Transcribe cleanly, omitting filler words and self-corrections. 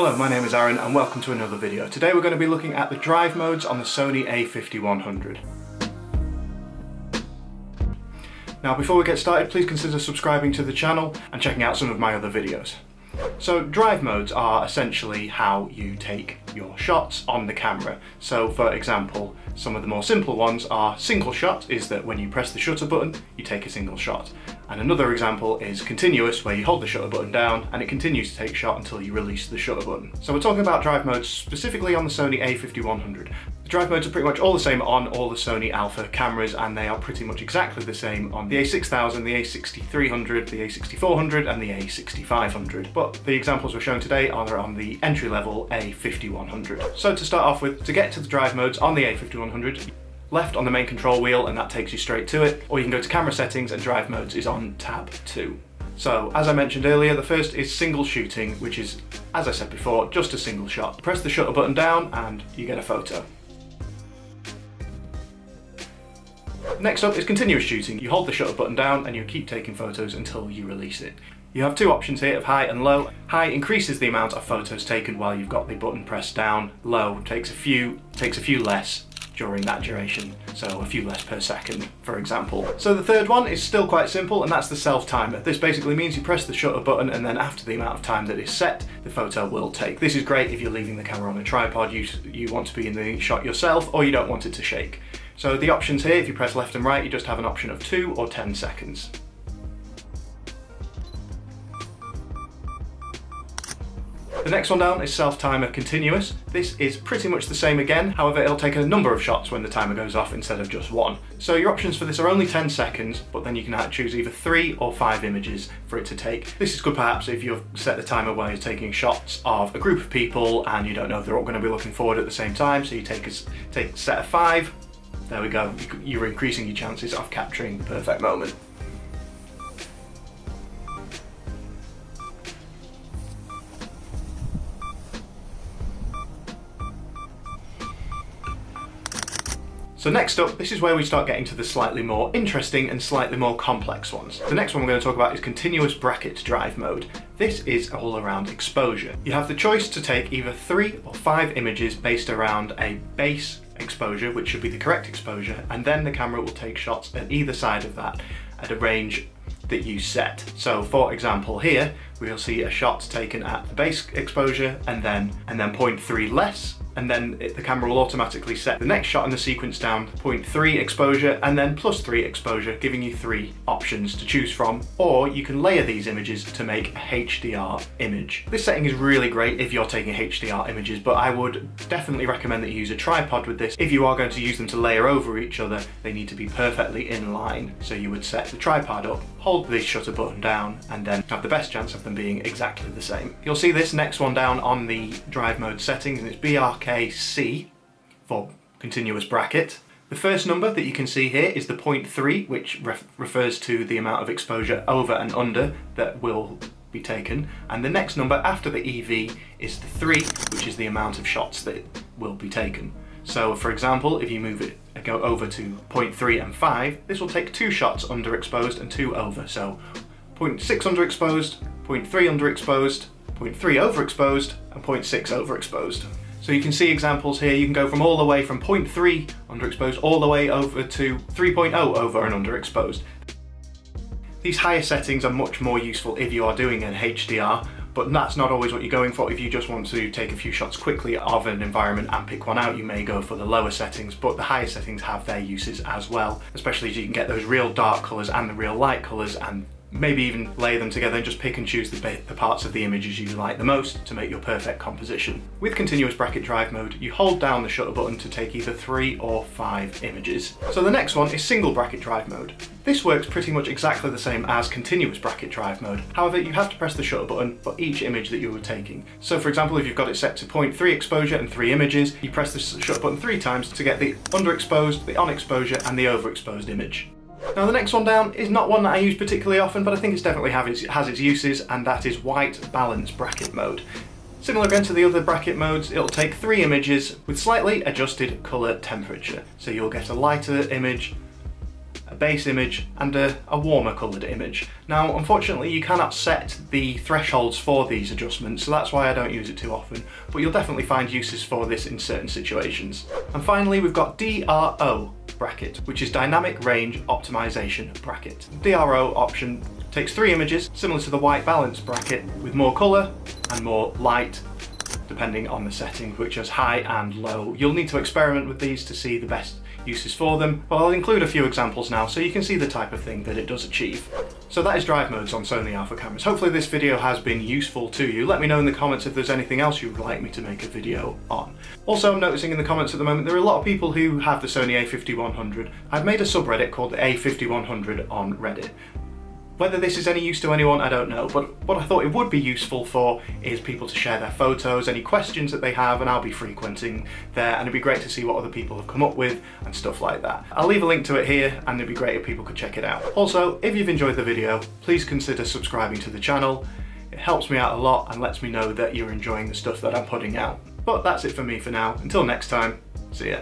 Hello, my name is Aaron and welcome to another video. Today we're going to be looking at the drive modes on the Sony A5100. Now before we get started, please consider subscribing to the channel and checking out some of my other videos. So drive modes are essentially how you take your shots on the camera. So for example, some of the more simple ones are single shot, is that when you press the shutter button, you take a single shot. And another example is continuous, where you hold the shutter button down and it continues to take shot until you release the shutter button. So we're talking about drive modes specifically on the Sony A5100. The drive modes are pretty much all the same on all the Sony Alpha cameras, and they are pretty much exactly the same on the a6000, the a6300, the a6400 and the a6500. But the examples we're showing today are on the entry-level A5100. So to start off with, to get to the drive modes on the A5100, left on the main control wheel and that takes you straight to it, or you can go to camera settings and drive modes is on tab 2. So as I mentioned earlier, the first is single shooting, which is, as I said before, just a single shot. Press the shutter button down and you get a photo. Next up is continuous shooting. You hold the shutter button down and you keep taking photos until you release it. You have two options here of high and low. High increases the amount of photos taken while you've got the button pressed down. Low takes a few less during that duration, so a few less per second, for example. So the third one is still quite simple, and that's the self-timer. This basically means you press the shutter button and then after the amount of time that is set, the photo will take. This is great if you're leaving the camera on a tripod, you want to be in the shot yourself, or you don't want it to shake. So the options here, if you press left and right, you just have an option of 2 or 10 seconds. The next one down is self-timer continuous. This is pretty much the same again, however it'll take a number of shots when the timer goes off instead of just one. So your options for this are only 10 seconds, but then you can choose either 3 or 5 images for it to take. This is good perhaps if you've set the timer while you're taking shots of a group of people and you don't know if they're all going to be looking forward at the same time, so you take a set of 5, there we go, you're increasing your chances of capturing the perfect moment. So next up, this is where we start getting to the slightly more interesting and slightly more complex ones. The next one we're going to talk about is continuous bracket drive mode. This is all around exposure. You have the choice to take either 3 or 5 images based around a base exposure, which should be the correct exposure, and then the camera will take shots at either side of that at a range that you set. So for example here, we'll see a shot taken at the base exposure and then 0.3 less, and then the camera will automatically set the next shot in the sequence down 0.3 exposure and then +3 exposure, giving you 3 options to choose from, or you can layer these images to make a HDR image. This setting is really great if you're taking HDR images, but I would definitely recommend that you use a tripod with this. If you are going to use them to layer over each other, they need to be perfectly in line. So you would set the tripod up, hold the shutter button down, and then have the best chance of them being exactly the same. You'll see this next one down on the drive mode settings, and it's BRKC for continuous bracket. The first number that you can see here is the 0.3, which refers to the amount of exposure over and under that will be taken, and the next number after the EV is the 3, which is the amount of shots that will be taken. So for example, if you move it go over to 0.3 and 5, this will take 2 shots underexposed and 2 over, so 0.6 underexposed, 0.3 underexposed, 0.3 overexposed, and 0.6 overexposed. So you can see examples here, you can go from all the way from 0.3 underexposed all the way over to 3.0 over and underexposed. These higher settings are much more useful if you are doing an HDR, but that's not always what you're going for. If you just want to take a few shots quickly of an environment and pick one out, you may go for the lower settings, but the higher settings have their uses as well, especially as you can get those real dark colours and the real light colours, and maybe even layer them together and just pick and choose the parts of the images you like the most to make your perfect composition. With continuous bracket drive mode, you hold down the shutter button to take either 3 or 5 images. So the next one is single bracket drive mode. This works pretty much exactly the same as continuous bracket drive mode. However, you have to press the shutter button for each image that you were taking. So for example, if you've got it set to 0.3 exposure and 3 images, you press the shutter button 3 times to get the underexposed, the on exposure, and the overexposed image. Now the next one down is not one that I use particularly often, but I think it's definitely has its uses, and that is white balance bracket mode. Similar again to the other bracket modes, it'll take 3 images with slightly adjusted colour temperature. So you'll get a lighter image, a base image and a warmer coloured image. Now unfortunately you cannot set the thresholds for these adjustments, so that's why I don't use it too often, but you'll definitely find uses for this in certain situations. And finally we've got DRO bracket, which is dynamic range optimization bracket. The DRO option takes three images, similar to the white balance bracket, with more colour and more light depending on the setting, which is high and low. You'll need to experiment with these to see the best uses for them, but I'll include a few examples now so you can see the type of thing that it does achieve. So that is drive modes on Sony Alpha cameras. Hopefully this video has been useful to you. Let me know in the comments if there's anything else you would like me to make a video on. Also, I'm noticing in the comments at the moment there are a lot of people who have the Sony A5100. I've made a subreddit called the A5100 on Reddit. Whether this is any use to anyone, I don't know, but what I thought it would be useful for is people to share their photos, any questions that they have, and I'll be frequenting there, and it'd be great to see what other people have come up with and stuff like that. I'll leave a link to it here, and it'd be great if people could check it out. Also, if you've enjoyed the video, please consider subscribing to the channel. It helps me out a lot and lets me know that you're enjoying the stuff that I'm putting out. But that's it for me for now. Until next time, see ya.